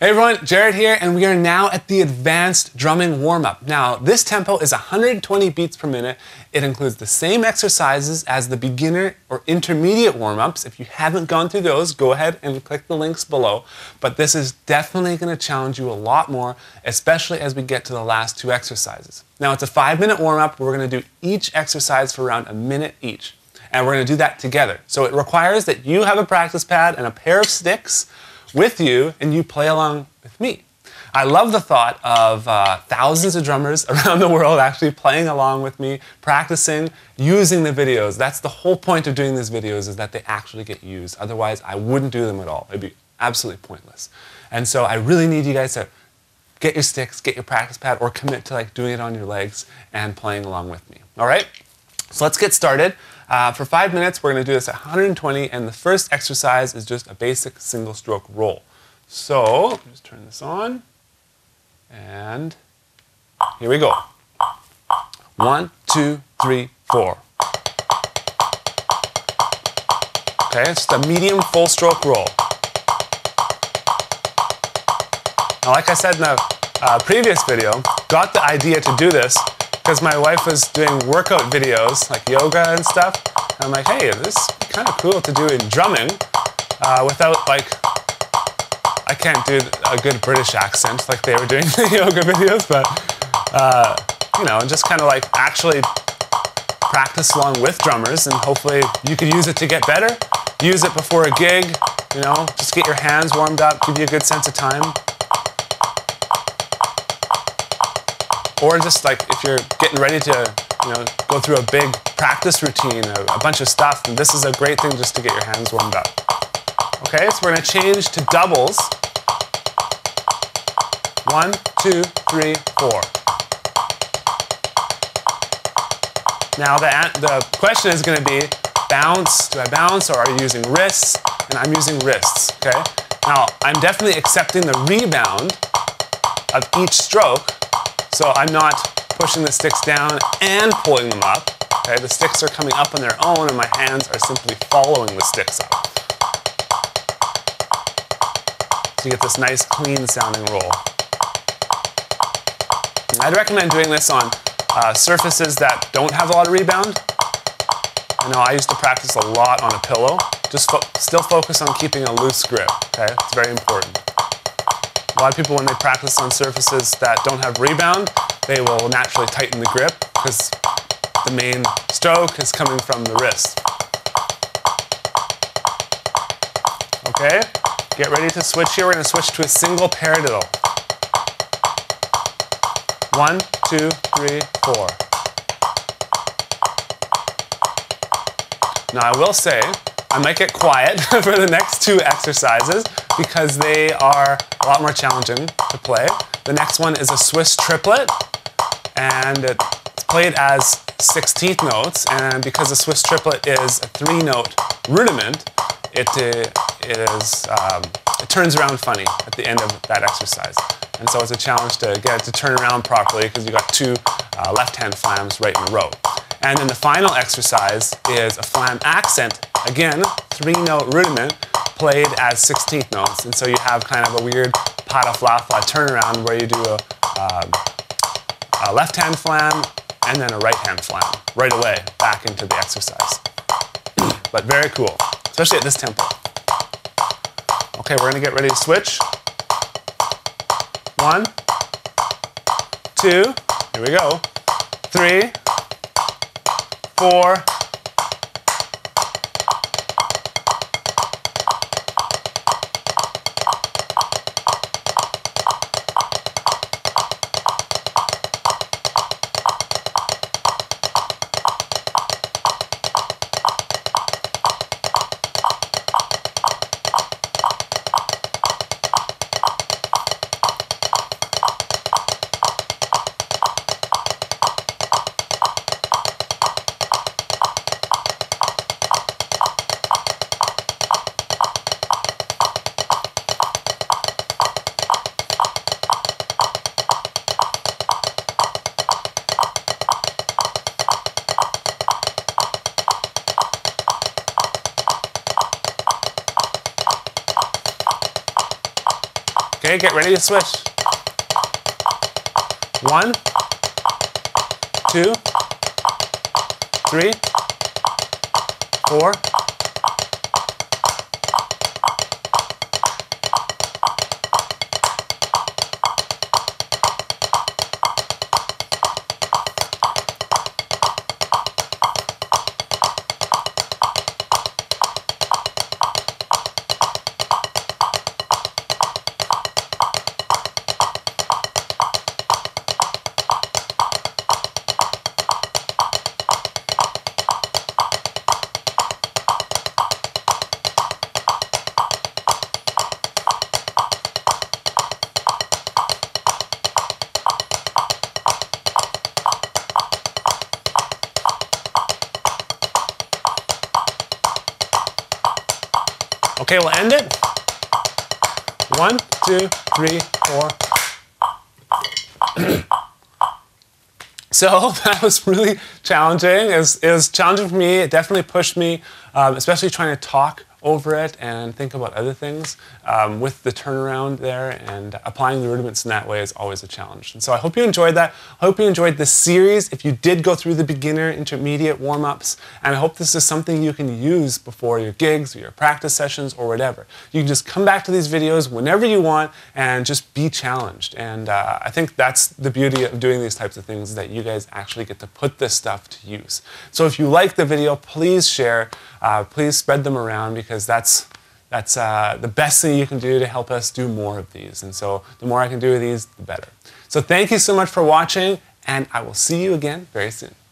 Hey everyone, Jared here, and we are now at the advanced drumming warm-up. Now, this tempo is 120 beats per minute. It includes the same exercises as the beginner or intermediate warm-ups. If you haven't gone through those, go ahead and click the links below. But this is definitely going to challenge you a lot more, especially as we get to the last two exercises. Now, it's a 5-minute warm-up. We're going to do each exercise for around a minute each, and we're going to do that together. So it requires that you have a practice pad and a pair of sticks with you, and you play along with me. I love the thought of thousands of drummers around the world actually playing along with me, practicing, using the videos. That's the whole point of doing these videos, is that they actually get used. Otherwise, I wouldn't do them at all. It'd be absolutely pointless. And so I really need you guys to get your sticks, get your practice pad, or commit to like doing it on your legs and playing along with me. All right? So let's get started. For 5 minutes, we're going to do this at 120, and the first exercise is just a basic single-stroke roll. So, let me just turn this on, and here we go. 1, 2, 3, 4. Okay, it's just a medium full-stroke roll. Now, like I said in the previous video, got the idea to do this because my wife was doing workout videos, like yoga and stuff, and I'm like, hey, this is kind of cool to do in drumming without, like, I can't do a good British accent like they were doing the yoga videos, but, you know, just kind of like actually practice along with drummers, and hopefully you can use it to get better, use it before a gig, you know, just get your hands warmed up, give you a good sense of time. Or just like if you're getting ready to, you know, go through a big practice routine, a bunch of stuff, then this is a great thing just to get your hands warmed up. Okay, so we're gonna change to doubles. 1, 2, 3, 4. Now the question is gonna be bounce. Do I bounce, or are you using wrists? And I'm using wrists, okay? Now, I'm definitely accepting the rebound of each stroke. So I'm not pushing the sticks down and pulling them up. Okay, the sticks are coming up on their own, and my hands are simply following the sticks up. So you get this nice, clean-sounding roll. And I'd recommend doing this on surfaces that don't have a lot of rebound. I know I used to practice a lot on a pillow. Just still focus on keeping a loose grip. Okay, it's very important. A lot of people, when they practice on surfaces that don't have rebound, they will naturally tighten the grip because the main stroke is coming from the wrist. Okay, get ready to switch here. We're going to switch to a single paradiddle. 1, 2, 3, 4. Now, I will say, I might get quiet for the next two exercises because they are a lot more challenging to play. The next one is a Swiss triplet, and it's played as 16th notes, and because the Swiss triplet is a 3-note rudiment, it turns around funny at the end of that exercise. And so it's a challenge to get it to turn around properly because you've got two left-hand flams right in a row. And then the final exercise is a flam accent. Again, 3-note rudiment played as 16th notes. And so you have kind of a weird pas-de-fla-fla turnaround where you do a left-hand flam and then a right-hand flam right away back into the exercise. But very cool, especially at this tempo. Okay, we're gonna get ready to switch. 1, 2, here we go, 3, 4, Okay, get ready to switch. 1, 2, 3, 4. Okay, we'll end it. 1, 2, 3, 4. So that was really challenging. It was challenging for me. It definitely pushed me, especially trying to talk over it and think about other things with the turnaround there, and applying the rudiments in that way is always a challenge. And so I hope you enjoyed that. I hope you enjoyed this series. If you did go through the beginner, intermediate warm-ups, and I hope this is something you can use before your gigs or your practice sessions or whatever. You can just come back to these videos whenever you want and just be challenged. And I think that's the beauty of doing these types of things, is that you guys actually get to put this stuff to use. So if you like the video, please share, please spread them around, because that's the best thing you can do to help us do more of these. And so the more I can do of these, the better. So thank you so much for watching, and I will see you again very soon.